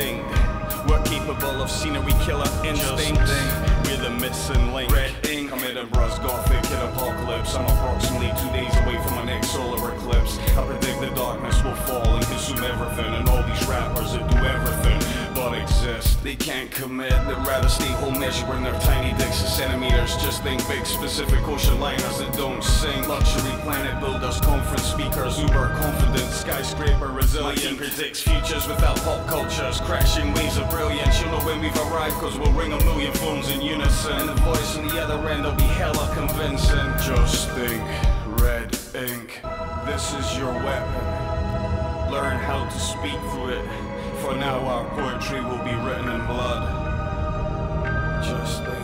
thing. We're capable of scenery killer instincts. We're the missing link. Red ink. I'm in a brush gothic kid apocalypse. I'm approximately 2 days away from my next solar eclipse. I predict the darkness will fall and consume everything. And all these rappers that do everything but exist, they can't commit. They'd rather stay home measuring their tiny dicks in centimeters. Just think big specific ocean liners that don't sing. Luxury planet builders, conference speakers, uber confident, skyscraper resilient. My team predicts futures without pop cultures, crashing waves of brilliance. You'll know when we've arrived cause we'll ring a million phones in unison, and the voice on the other end will be hella convincing. Just think, red ink, this is your weapon. Learn how to speak through it. For now, our poetry will be written in blood. Just